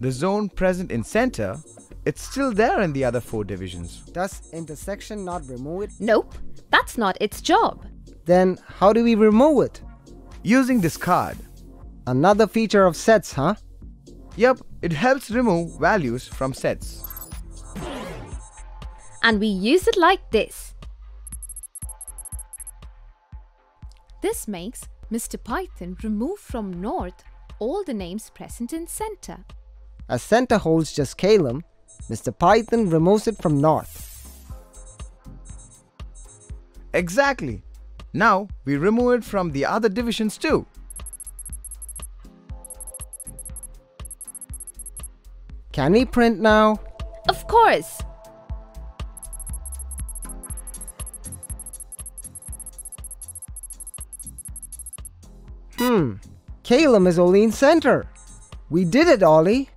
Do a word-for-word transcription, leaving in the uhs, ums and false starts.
the zone present in center, it's still there in the other four divisions. Does intersection not remove it? Nope, that's not its job. Then how do we remove it? Using this card. Another feature of sets, huh? Yep, it helps remove values from sets. And we use it like this. This makes Mister Python remove from north all the names present in center. As center holds just Calum, Mister Python removes it from north. Exactly. Now we remove it from the other divisions too. Can we print now? Of course. Hmm. Calum is only in center. We did it, Ollie.